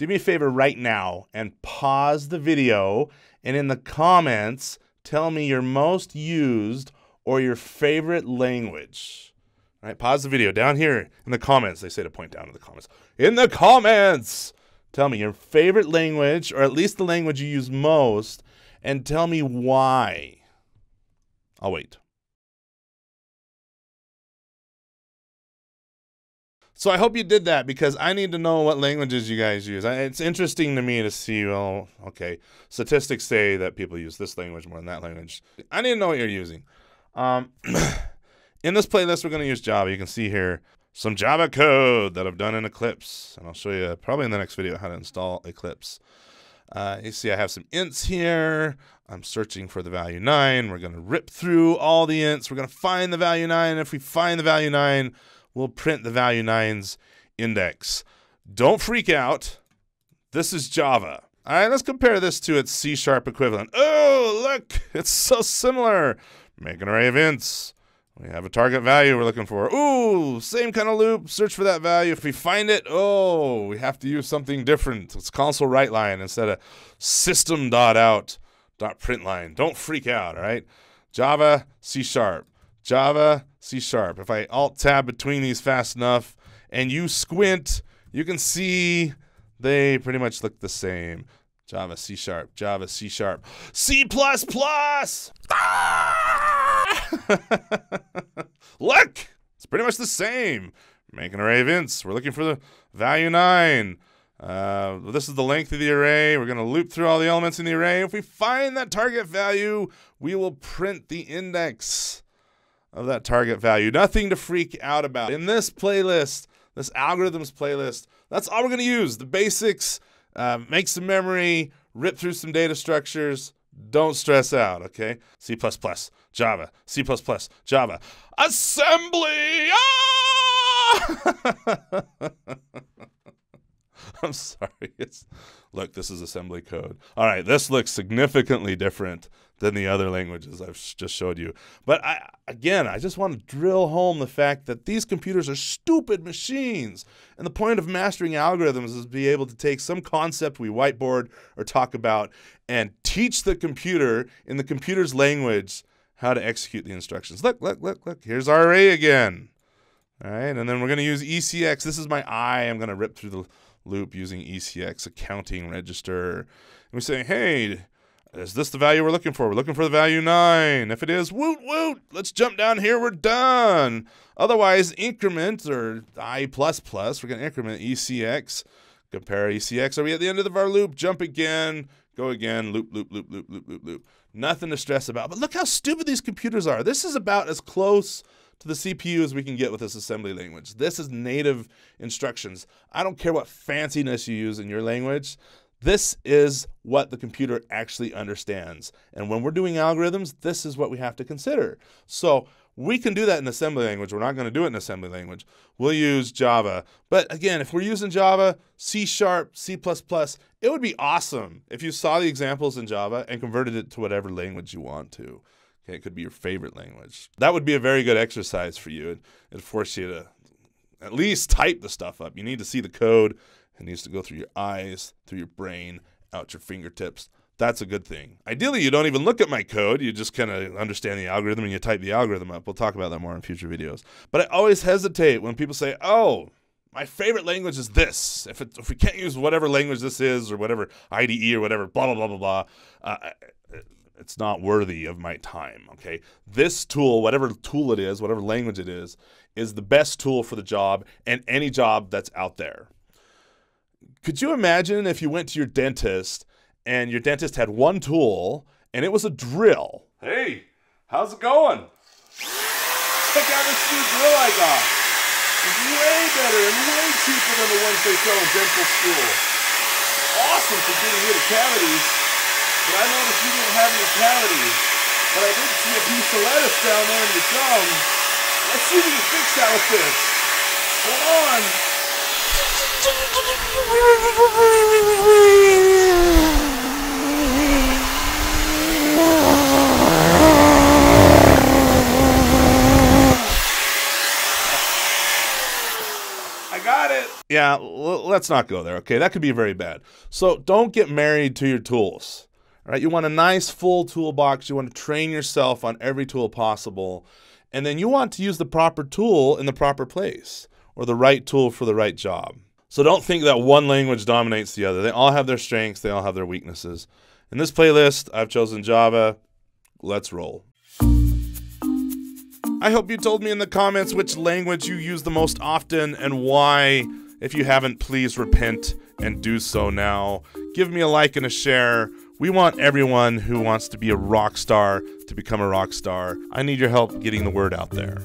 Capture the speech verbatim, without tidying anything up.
do me a favor right now and pause the video, and in the comments, tell me your most used or your favorite language. All right, pause the video down here in the comments. They say to point down to the comments. In the comments, tell me your favorite language, or at least the language you use most, and tell me why. I'll wait. So I hope you did that, because I need to know what languages you guys use. I, it's interesting to me to see, well, okay, statistics say that people use this language more than that language. I need to know what you're using. Um, in this playlist, we're going to use Java. You can see here some Java code that I've done in Eclipse. And I'll show you probably in the next video how to install Eclipse. Uh, you see I have some ints here. I'm searching for the value nine. We're going to rip through all the ints. We're going to find the value nine. If we find the value nine, we'll print the value nine's index. Don't freak out. This is Java. All right, let's compare this to its C sharp equivalent. Oh, look, it's so similar. Make an array of ints. We have a target value we're looking for. Ooh, same kind of loop. Search for that value. If we find it, oh, we have to use something different. It's console write line instead of system dot out dot print line. Don't freak out, all right? Java, C sharp. Java, C sharp. If I alt-tab between these fast enough and you squint, you can see they pretty much look the same. Java, C sharp, Java, C sharp. C plus plus! Ah! Look! It's pretty much the same. Make an array of ints. We're looking for the value nine. Uh, this is the length of the array. We're going to loop through all the elements in the array. If we find that target value, we will print the index of that target value. Nothing to freak out about. In this playlist, this algorithms playlist, that's all we're going to use. The basics, uh, make some memory, rip through some data structures. Don't stress out, okay? C plus plus, Java, C plus plus, Java. Assembly! Ah! I'm sorry. It's, look, this is assembly code. All right, this looks significantly different than the other languages I've sh just showed you. But I, again, I just want to drill home the fact that these computers are stupid machines. And the point of mastering algorithms is to be able to take some concept we whiteboard or talk about and teach the computer in the computer's language how to execute the instructions. Look, look, look, look. Here's R A again. All right, and then we're going to use E C X. This is my eye. I'm going to rip through the loop using E C X, accounting register. And we say, hey, is this the value we're looking for? We're looking for the value nine. If it is, woot woot, let's jump down here, we're done. Otherwise, increment, or I plus plus, we're gonna increment E C X, compare E C X. Are we at the end of our loop? Jump again, go again, loop, loop, loop, loop, loop, loop, loop. Nothing to stress about, but look how stupid these computers are. This is about as close to the C P U as we can get with this assembly language. This is native instructions. I don't care what fanciness you use in your language. This is what the computer actually understands. And when we're doing algorithms, this is what we have to consider. So we can do that in assembly language. We're not going to do it in assembly language. We'll use Java. But again, if we're using Java, C sharp, C plus plus, it would be awesome if you saw the examples in Java and converted it to whatever language you want to. Okay, it could be your favorite language. That would be a very good exercise for you. It'd force you to at least type the stuff up. You need to see the code. It needs to go through your eyes, through your brain, out your fingertips. That's a good thing. Ideally, you don't even look at my code. You just kind of understand the algorithm and you type the algorithm up. We'll talk about that more in future videos. But I always hesitate when people say, oh, my favorite language is this. If, it, if we can't use whatever language this is or whatever I D E or whatever, blah, blah, blah, blah, blah. Uh, It's not worthy of my time, okay? This tool, whatever tool it is, whatever language it is, is the best tool for the job and any job that's out there. Could you imagine if you went to your dentist and your dentist had one tool and it was a drill? Hey, how's it going? Check out this new drill I got. It's way better and way cheaper than the ones they sell in dental school. Awesome for getting rid of cavities. But I noticed you didn't have any cavities. But I did see a piece of lettuce down there in your gum. Let's see if we can fix that with this. Hold on. I got it. Yeah, let's let's not go there, okay? That could be very bad. So don't get married to your tools, all right? You want a nice full toolbox. You want to train yourself on every tool possible. And then you want to use the proper tool in the proper place, or the right tool for the right job. So don't think that one language dominates the other. They all have their strengths. They all have their weaknesses. In this playlist, I've chosen Java. Let's roll. I hope you told me in the comments which language you use the most often and why. If you haven't, please repent and do so now. Give me a like and a share. We want everyone who wants to be a rock star to become a rock star. I need your help getting the word out there.